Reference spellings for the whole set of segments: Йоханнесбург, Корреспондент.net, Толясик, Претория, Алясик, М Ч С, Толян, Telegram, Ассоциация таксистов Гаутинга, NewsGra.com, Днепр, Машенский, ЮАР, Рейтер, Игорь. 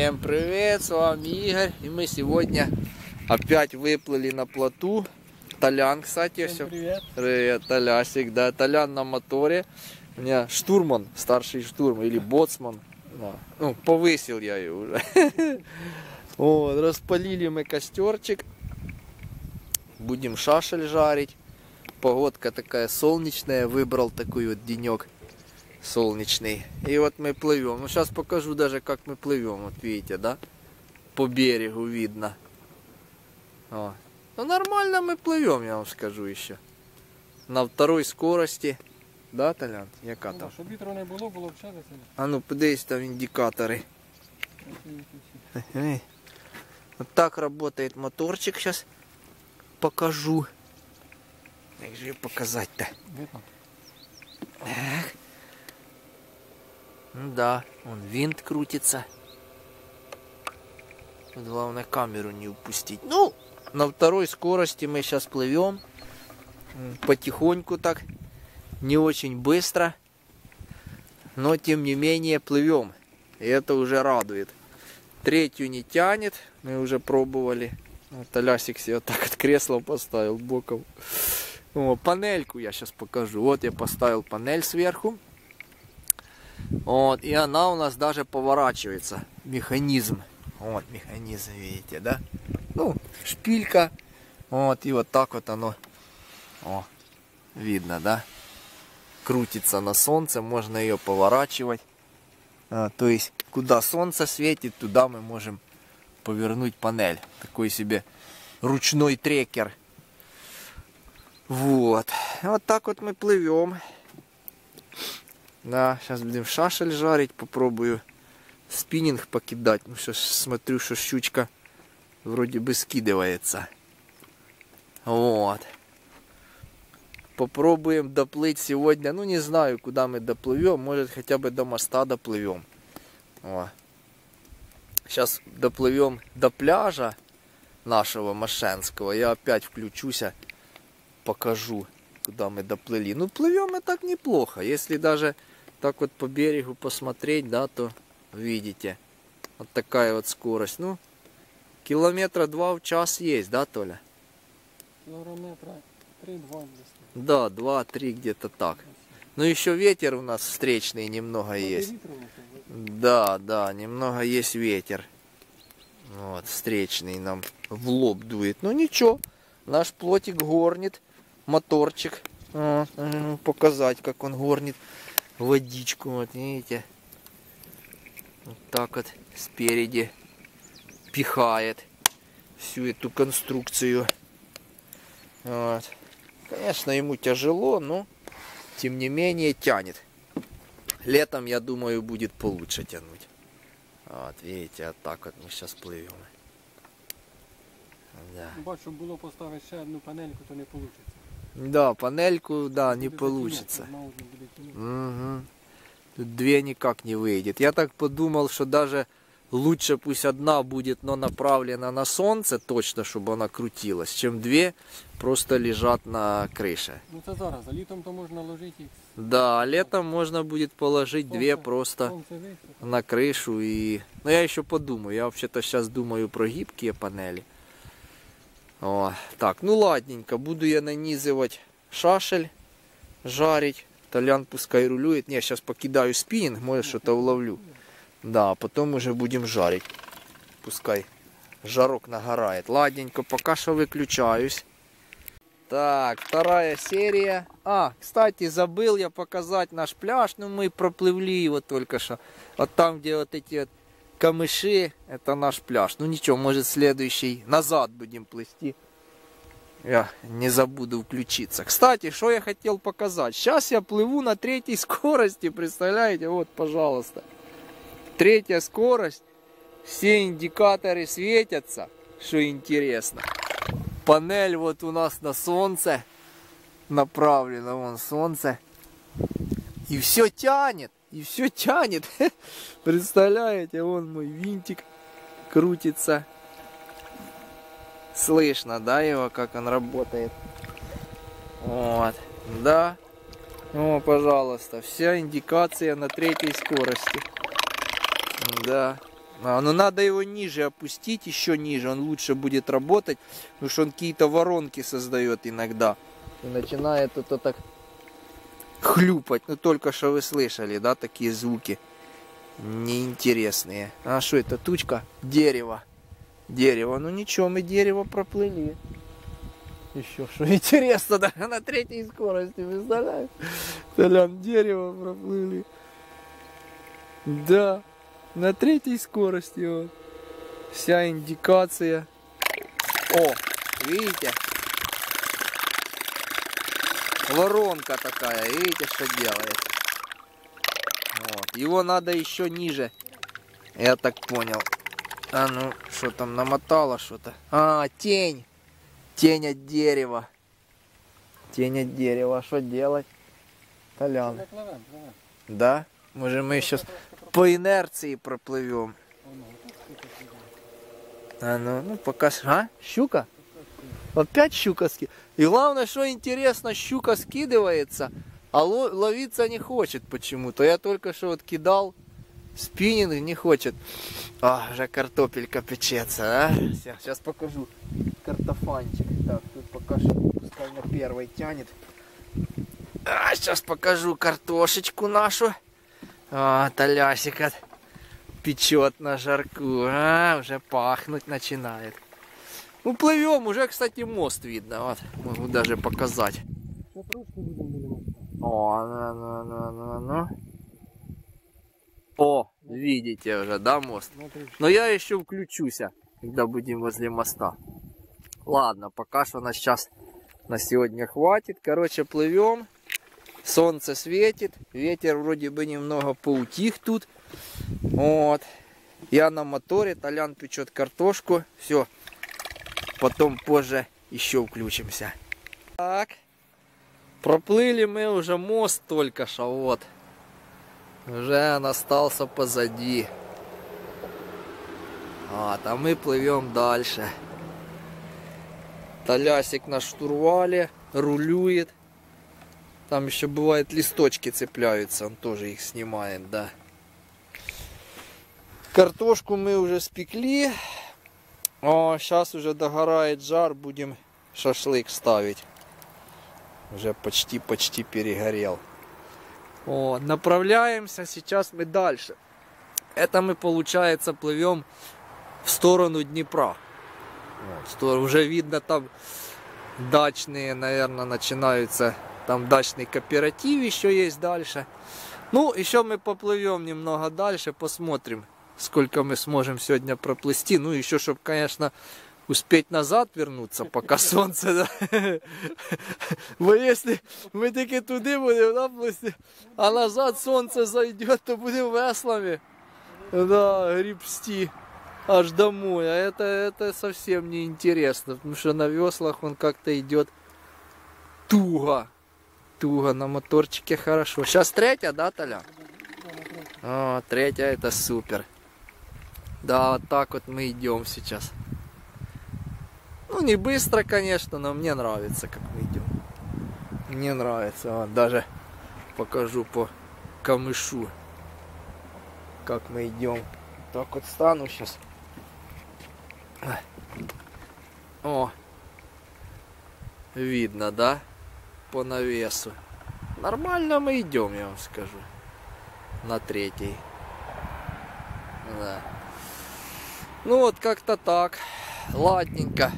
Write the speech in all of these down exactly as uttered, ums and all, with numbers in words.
Всем привет, с вами Игорь, и мы сегодня опять выплыли на плоту. Толян, кстати, всем привет. Привет, Алясик, да, Толян на моторе. У меня штурман, старший штурман, или боцман, да. Ну, повысил я ее уже. Вот, распалили мы костерчик, будем шашель жарить. Погодка такая солнечная, выбрал такой вот денек. Солнечный. И вот мы плывем. Ну, сейчас покажу даже, как мы плывем. Вот видите, да? По берегу видно. О. Ну, нормально мы плывем, я вам скажу еще. На второй скорости. Да, Толян? Яка там? Чтобы вітру не було, було б ще веселіше. А ну, подивись, там индикаторы. Вот так работает моторчик сейчас. Покажу. Как же ее показать-то? Так. Ну да, он винт крутится. Тут главное камеру не упустить. Ну, на второй скорости мы сейчас плывем. Потихоньку так. Не очень быстро. Но тем не менее плывем. И это уже радует. Третью не тянет. Мы уже пробовали. Вот Алясик себе вот так вот кресло поставил боком. О, панельку я сейчас покажу. Вот я поставил панель сверху. Вот, и она у нас даже поворачивается. Механизм. Вот механизм, видите, да? Ну, шпилька. Вот, и вот так вот оно. О, видно, да? Крутится на солнце, можно ее поворачивать. А, то есть, куда солнце светит, туда мы можем повернуть панель. Такой себе ручной трекер. Вот. Вот так вот мы плывем. Да, сейчас будем шашель жарить, попробую спиннинг покидать. Ну, сейчас смотрю, что щучка вроде бы скидывается. Вот. Попробуем доплыть сегодня. Ну, не знаю, куда мы доплывем. Может, хотя бы до моста доплывем. О. Сейчас доплывем до пляжа нашего Машенского. Я опять включусь, покажу, куда мы доплыли. Ну, плывем мы так неплохо. Если даже так вот по берегу посмотреть, да, то видите, вот такая вот скорость. Ну, километра два в час есть, да, Толя? Километра три-два. Да, два-три где-то так. Но еще ветер у нас встречный немного но есть. Да, да, немного есть ветер. Вот, встречный нам в лоб дует. Ну, ничего, наш плотик горнет. Моторчик. Вот, показать, как он горнит водичку. Вот, видите. Вот так вот спереди пихает всю эту конструкцию. Вот. Конечно, ему тяжело, но тем не менее тянет. Летом, я думаю, будет получше тянуть. Вот, видите, вот так вот мы сейчас плывем. Да. Бачу, было поставить еще одну панельку, то не получится. Да, панельку, да, не получится. Угу. Тут две никак не выйдет. Я так подумал, что даже лучше пусть одна будет, но направлена на солнце, точно, чтобы она крутилась, чем две просто лежат на крыше. Ну это зараз, а летом-то можно ложить их. Да, летом можно будет положить солнце, две просто на крышу. И... Но я еще подумаю, я вообще-то сейчас думаю про гибкие панели. О, так, ну ладненько, буду я нанизывать шашель, жарить. Толян пускай рулюет. Не, сейчас покидаю спиннинг, может что-то уловлю. Да, потом уже будем жарить. Пускай жарок нагорает. Ладненько, пока что выключаюсь. Так, вторая серия. А, кстати, забыл я показать наш пляж. Ну, мы проплывли его только что. Вот там, где вот эти вот... камыши, это наш пляж. Ну ничего, может следующий назад будем плести. Я не забуду включиться. Кстати, что я хотел показать. Сейчас я плыву на третьей скорости, представляете? Вот, пожалуйста. Третья скорость. Все индикаторы светятся, что интересно. Панель вот у нас на солнце. Направлено вон солнце. И все тянет. И все тянет. Представляете, вон мой винтик крутится. Слышно, да, его, как он работает. Вот, да. О, пожалуйста, вся индикация на третьей скорости. Да. Но надо его ниже опустить, еще ниже, он лучше будет работать, потому что он какие-то воронки создает иногда. И начинает это так хлюпать. Ну только что вы слышали, да, такие звуки неинтересные. А что это, тучка? Дерево. Дерево. Ну ничего, мы дерево проплыли. Еще что интересно, да, на третьей скорости, представляешь? Толян, дерево проплыли. Да. На третьей скорости вот. Вся индикация. О, видите? Воронка такая, видите, что делает? Вот. Его надо еще ниже. Я так понял. А ну, что там намотало что-то? А, тень. Тень от дерева. Тень от дерева. А что делать? Толян. Да? Может, мы сейчас по инерции проплывем. А ну, ну пока... А? Щука? Опять щука скидывается. И главное, что интересно, щука скидывается, а ловиться не хочет почему-то. Я только что вот кидал спиннинг, не хочет. А, уже картопелька печется, а? Все, сейчас покажу картофанчик. Так, тут пока что пускай на первой тянет. А, сейчас покажу картошечку нашу. А, Толясик печет на жарку, а, уже пахнуть начинает. Ну плывем, уже, кстати, мост видно, вот, могу даже показать. О, ну, ну, ну, ну, ну. О, видите уже, да, мост? Но я еще включуся, когда будем возле моста. Ладно, пока что нас сейчас на сегодня хватит, короче, плывем. Солнце светит, ветер вроде бы немного поутих тут. Вот. Я на моторе, Толян печет картошку. Все. Потом позже еще включимся. Так. Проплыли мы уже мост только что. Вот. Уже он остался позади. Вот. А мы плывем дальше. Толясик на штурвале рулюет. Там еще бывает листочки цепляются, он тоже их снимает, да. Картошку мы уже спекли. О, сейчас уже догорает жар, будем шашлык ставить. Уже почти-почти перегорел. О, направляемся сейчас мы дальше. Это мы, получается, плывем в сторону Днепра. Вот, уже видно там дачные, наверное, начинаются... Там дачный кооператив еще есть дальше. Ну, еще мы поплывем немного дальше, посмотрим, сколько мы сможем сегодня проплести. Ну, еще, чтобы, конечно, успеть назад вернуться, пока солнце. Бо если мы таки туди будем плыть, а назад солнце зайдет, то будем веслами гребсти аж домой. А это совсем не интересно, потому что на веслах он как-то идет туго. Туго, на моторчике хорошо. Сейчас третья, да, Толя? О, третья, это супер. Да, вот так вот мы идем сейчас. Ну, не быстро, конечно, но мне нравится, как мы идем. Мне нравится. Вот, даже покажу по камышу, как мы идем. Так вот стану сейчас. О, видно, да? По навесу. Нормально мы идем, я вам скажу. На третий. Да. Ну вот как-то так. Ладненько.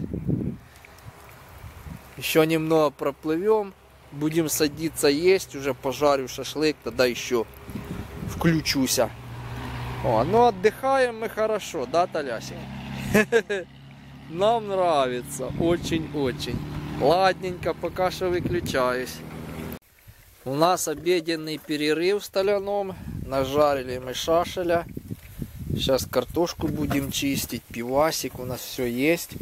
Еще немного проплывем. Будем садиться есть. Уже пожарю шашлык. Тогда еще включуся. О, ну отдыхаем мы хорошо, да, Толясик? Нам нравится. Очень-очень. Ладненько, пока что выключаюсь. У нас обеденный перерыв с Толяном. Нажарили мы шашеля. Сейчас картошку будем чистить. Пивасик у нас все есть.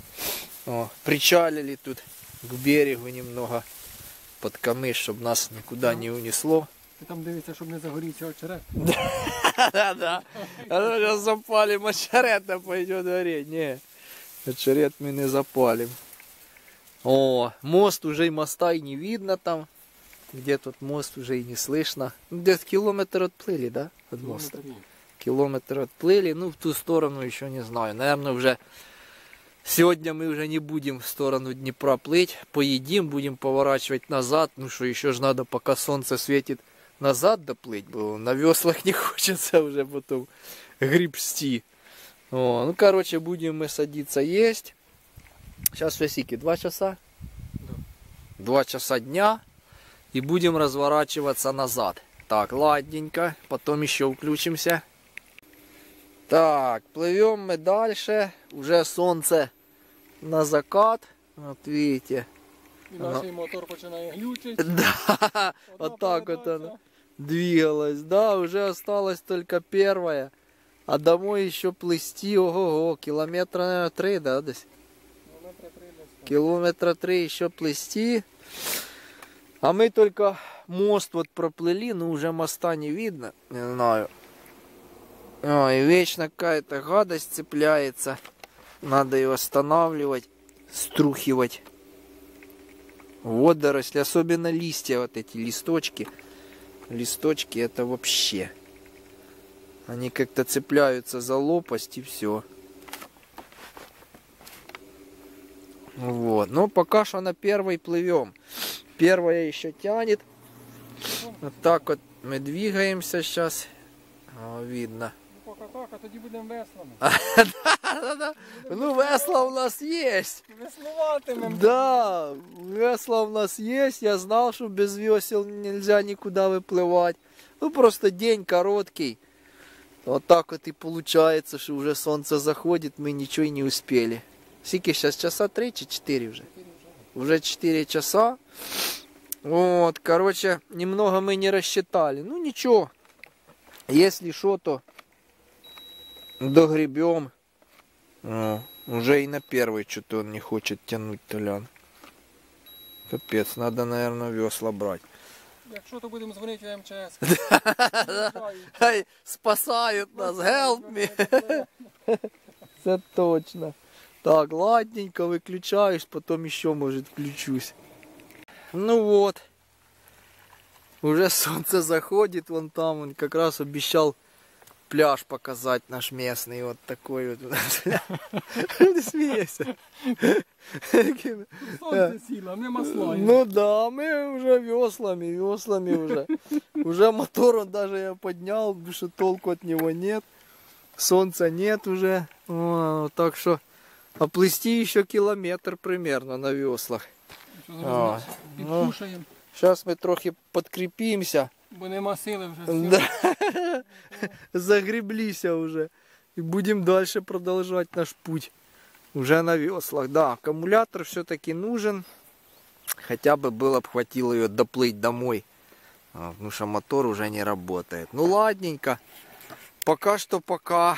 О, причалили тут к берегу немного под камыш, чтобы нас никуда не унесло. Ты там дивишься, чтобы не загорелся очерет. Да-да. Сейчас запалим очерет, а пойдет гореть. Не, очерет мы не запалим. О, мост уже и моста и не видно там. Где тут мост уже и не слышно. Где-то километр отплыли, да? От моста. километр отплыли, ну в ту сторону еще не знаю. Наверное, уже сегодня мы уже не будем в сторону Днепра плыть. Поедим, будем поворачивать назад. Ну что, еще же надо, пока солнце светит, назад доплыть. На веслах не хочется уже потом гребсти. О, ну, короче, будем мы садиться есть. Сейчас, Алясики, два часа? Два часа дня. И будем разворачиваться назад. Так, ладненько. Потом еще включимся. Так, плывем мы дальше. Уже солнце на закат. Вот видите. И наш оно... мотор начинает глючить. Да, вот так вот она двигалась. Да, уже осталось только первая. А домой еще плести, ого-го, километра, наверное, три, да, десь? Километра три еще плести. А мы только мост вот проплыли, но уже моста не видно, не знаю. Ой, вечно какая-то гадость цепляется. Надо ее останавливать, струхивать. Водоросли, особенно листья, вот эти листочки. Листочки это вообще... Они как-то цепляются за лопасть и все. Вот. Но пока что на первой плывем. Первая еще тянет. Вот так вот мы двигаемся сейчас. О, видно. Ну, пока так, а тогда будем веслами. Ну, весла у нас есть. Весловатыми. Да, весла у нас есть. Я знал, что без весел нельзя никуда выплывать. Ну, просто день короткий. Вот так вот и получается, что уже солнце заходит, мы ничего и не успели. Сики, сейчас часа три-четыре уже. Уже четыре часа. Вот, короче, немного мы не рассчитали. Ну ничего. Если что, то догребем. О, уже и на первый что-то он не хочет тянуть, Толян. Капец, надо, наверное, весла брать. Якщо, то будемо дзвонити в М Ч С. Спасають нас, help me. Це точно. Так, ладненько виключаюсь, потім ще, може, включусь. Ну вот. Уже солнце заходит, вон там, он как раз обещал пляж показать наш местный, вот такой вот. Не смейся. Солнце сильно, мне масло. Ну да, мы уже веслами, веслами уже. Уже мотор он даже я поднял, потому что толку от него нет. Солнца нет уже. О, так что оплести еще километр примерно на веслах. А, ну, сейчас мы трохи подкрепимся. Бо нема сили вже. Да. Загреблися уже. И будем дальше продолжать наш путь. Уже на веслах. Да, аккумулятор все-таки нужен. Хотя бы было бы хватило ее доплыть домой. Потому что мотор уже не работает. Ну ладненько. Пока что пока.